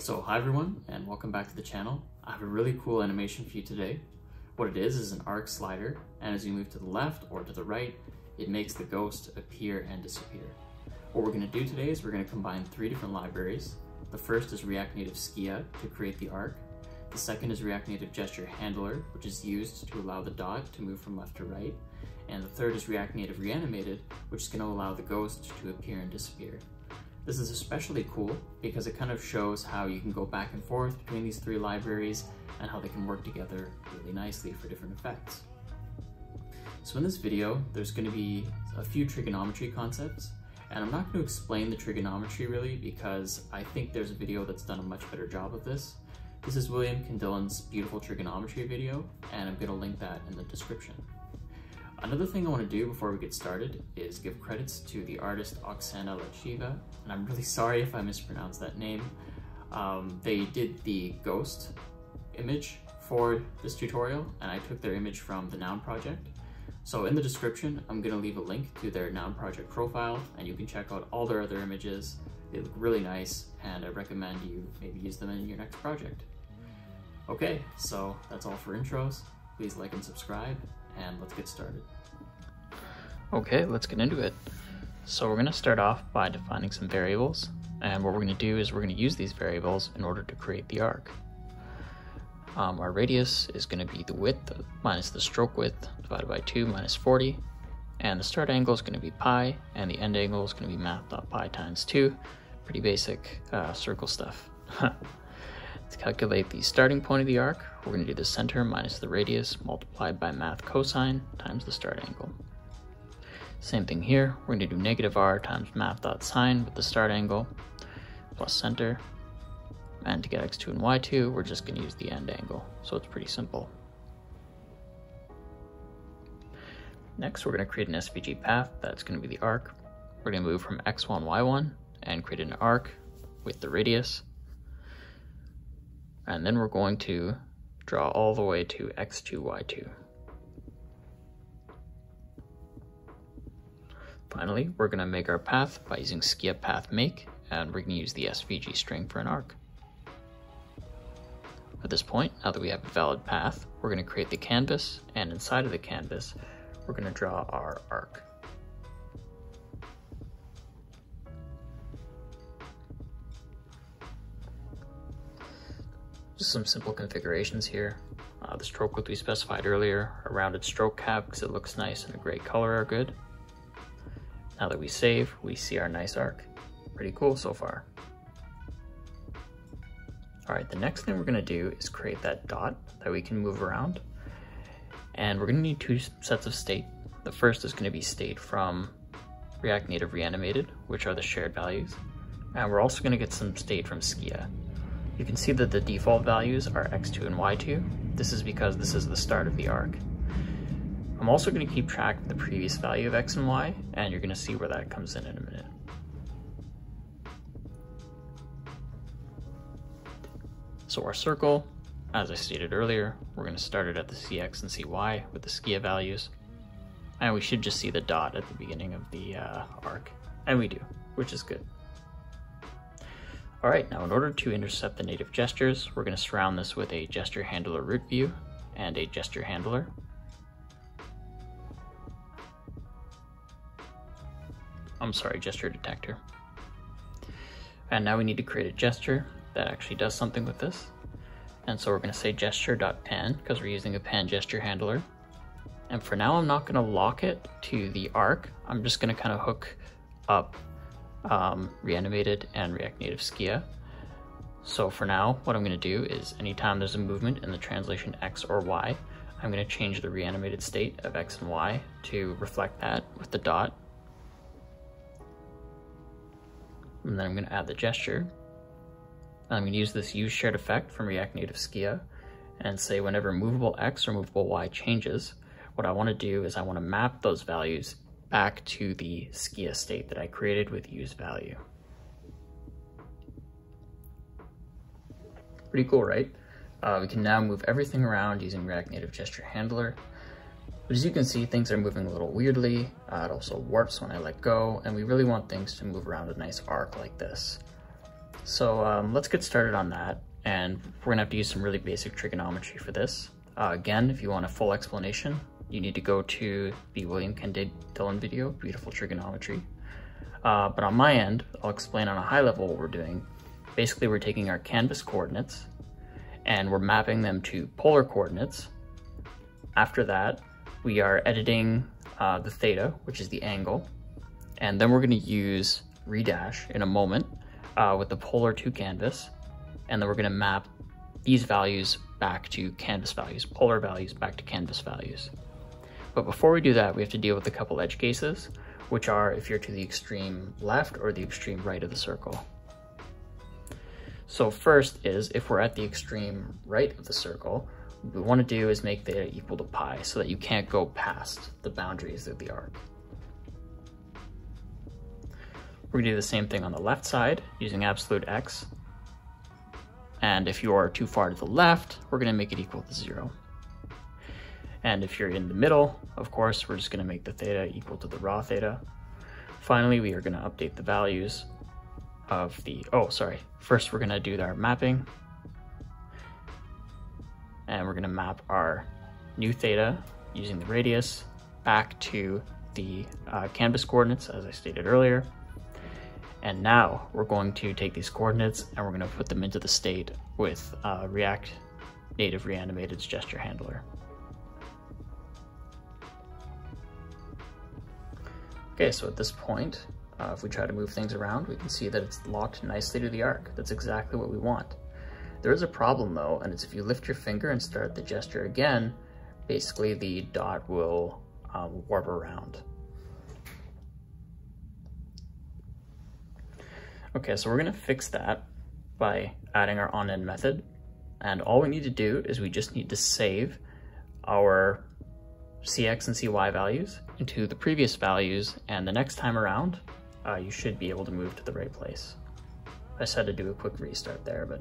So hi everyone, and welcome back to the channel. I have a really cool animation for you today. What it is an arc slider, and as you move to the left or to the right, it makes the ghost appear and disappear. What we're gonna do today is we're gonna combine three different libraries. The first is React Native Skia to create the arc. The second is React Native Gesture Handler, which is used to allow the dot to move from left to right. And the third is React Native Reanimated, which is going to allow the ghost to appear and disappear. This is especially cool because it kind of shows how you can go back and forth between these three libraries and how they can work together really nicely for different effects. So in this video, there's going to be a few trigonometry concepts, and I'm not going to explain the trigonometry really because I think there's a video that's done a much better job of this. This is William Candillon's beautiful trigonometry video, and I'm going to link that in the description. Another thing I want to do before we get started is give credits to the artist Oksana Latysheva, and I'm really sorry if I mispronounced that name. They did the ghost image for this tutorial, and I took their image from the Noun Project. So in the description, I'm going to leave a link to their Noun Project profile, and you can check out all their other images. They look really nice, and I recommend you maybe use them in your next project. Okay, so that's all for intros. Please like and subscribe, and let's get started. Okay, let's get into it. So we're gonna start off by defining some variables, and what we're gonna do is we're gonna use these variables in order to create the arc. Our radius is gonna be the width minus the stroke width divided by 2 minus 40, and the start angle is gonna be pi, and the end angle is gonna be math.pi times 2. Pretty basic circle stuff. To calculate the starting point of the arc, we're going to do the center minus the radius multiplied by math cosine times the start angle. Same thing here, we're going to do negative r times math dot sine with the start angle plus center, and to get x2 and y2 we're just going to use the end angle, so it's pretty simple. Next we're going to create an SVG path that's going to be the arc. We're going to move from x1 y1 and create an arc with the radius. And then we're going to draw all the way to x2, y2. Finally, we're going to make our path by using skiaPathMake, and we're going to use the SVG string for an arc. At this point, now that we have a valid path, we're going to create the canvas, and inside of the canvas, we're going to draw our arc. Just some simple configurations here. The stroke width we specified earlier, a rounded stroke cap because it looks nice, and a gray color are good. Now that we save, we see our nice arc. Pretty cool so far. All right, the next thing we're gonna do is create that dot that we can move around. And we're gonna need two sets of state. The first is gonna be state from React Native Reanimated, which are the shared values. And we're also gonna get some state from Skia. You can see that the default values are x2 and y2. This is because this is the start of the arc. I'm also going to keep track of the previous value of x and y, and you're going to see where that comes in a minute. So our circle, as I stated earlier, we're going to start it at the cx and cy with the Skia values, and we should just see the dot at the beginning of the arc, and we do, which is good. All right, now in order to intercept the native gestures, we're going to surround this with a gesture handler root view and a gesture handler. I'm sorry, gesture detector. And now we need to create a gesture that actually does something with this. And so we're going to say gesture.pan because we're using a pan gesture handler. And for now, I'm not going to lock it to the arc. I'm just going to kind of hook up Reanimated and React Native Skia. So for now, what I'm going to do is anytime there's a movement in the translation X or Y, I'm going to change the reanimated state of X and Y to reflect that with the dot. And then I'm going to add the gesture. I'm going to use this use shared effect from React Native Skia and say whenever movable X or movable Y changes, what I want to do is I want to map those values back to the Skia state that I created with use value. Pretty cool, right? We can now move everything around using React Native Gesture Handler. But as you can see, things are moving a little weirdly. It also warps when I let go, and we really want things to move around a nice arc like this. So let's get started on that. And we're gonna have to use some really basic trigonometry for this. Again, if you want a full explanation, you need to go to the William Candillon video, Beautiful Trigonometry. But on my end, I'll explain on a high level what we're doing. Basically, we're taking our canvas coordinates and we're mapping them to polar coordinates. After that, we are editing the theta, which is the angle. And then we're gonna use Redash in a moment with the polar to canvas. And then we're gonna map these values back to canvas values, polar values back to canvas values. But before we do that, we have to deal with a couple edge cases, which are if you're to the extreme left or the extreme right of the circle. So first is if we're at the extreme right of the circle, what we want to do is make theta equal to pi so that you can't go past the boundaries of the arc. We're gonna do the same thing on the left side using absolute x. And if you are too far to the left, we're gonna make it equal to 0. And if you're in the middle, of course, we're just gonna make the theta equal to the raw theta. Finally, we are gonna update the values of the, first we're gonna do our mapping. And we're gonna map our new theta using the radius back to the canvas coordinates, as I stated earlier. And now we're going to take these coordinates and we're gonna put them into the state with React Native Reanimated's Gesture Handler. Okay, so at this point, if we try to move things around, we can see that it's locked nicely to the arc. That's exactly what we want. There is a problem though, and it's if you lift your finger and start the gesture again, basically the dot will warp around. Okay, so we're gonna fix that by adding our onEnd method. And all we need to do is we just need to save our CX and CY values into the previous values, and the next time around, you should be able to move to the right place. I just had to do a quick restart there, but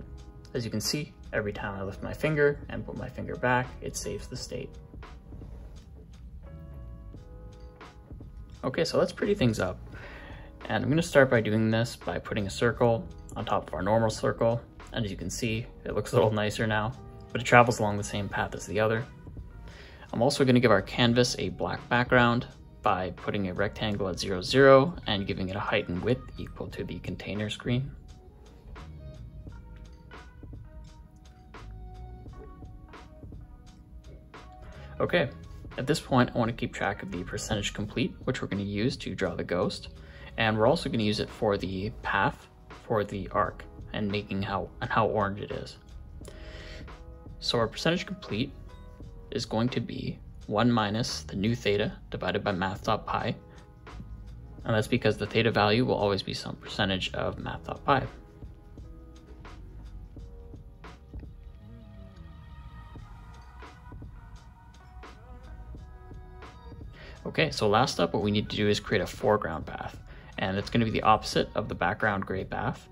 as you can see, every time I lift my finger and put my finger back, it saves the state. Okay, so let's pretty things up. And I'm gonna start by doing this by putting a circle on top of our normal circle. And as you can see, it looks a little nicer now, but it travels along the same path as the other. I'm also going to give our canvas a black background by putting a rectangle at 0, 0 and giving it a height and width equal to the container screen. Okay, at this point, I want to keep track of the percentage complete, which we're going to use to draw the ghost. And we're also going to use it for the path for the arc and making how orange it is. So our percentage complete is going to be 1 minus the new theta divided by math.pi. And that's because the theta value will always be some percentage of math.pi. Okay, so last up, what we need to do is create a foreground path. And it's gonna be the opposite of the background gray path.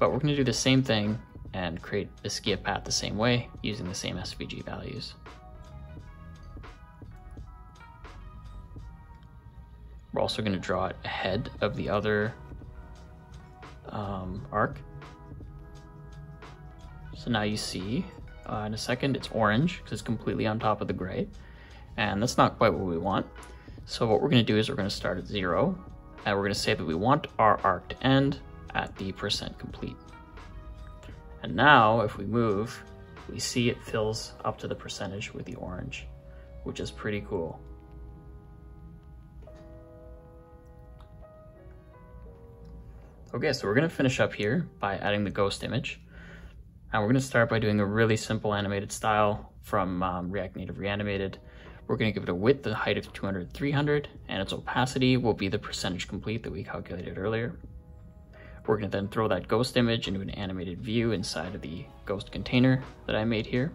But we're gonna do the same thing and create a Skia path the same way using the same SVG values. We're also going to draw it ahead of the other arc. So now you see in a second it's orange because it's completely on top of the gray, and that's not quite what we want. So what we're going to do is we're going to start at 0 and we're going to say that we want our arc to end at the percent complete. And now if we move, we see it fills up to the percentage with the orange, which is pretty cool. Okay, so we're gonna finish up here by adding the ghost image. And we're gonna start by doing a really simple animated style from React Native Reanimated. We're gonna give it a width and height of 200, 300, and its opacity will be the percentage complete that we calculated earlier. We're gonna then throw that ghost image into an animated view inside of the ghost container that I made here.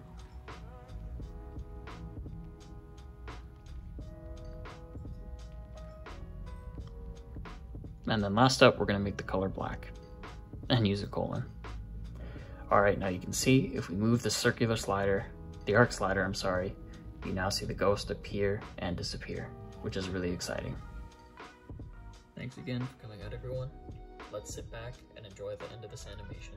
And then last up, we're gonna make the color black and use a colon. All right, now you can see if we move the circular slider, the arc slider, I'm sorry, you now see the ghost appear and disappear, which is really exciting. Thanks again for coming out, everyone. Let's sit back and enjoy the end of this animation.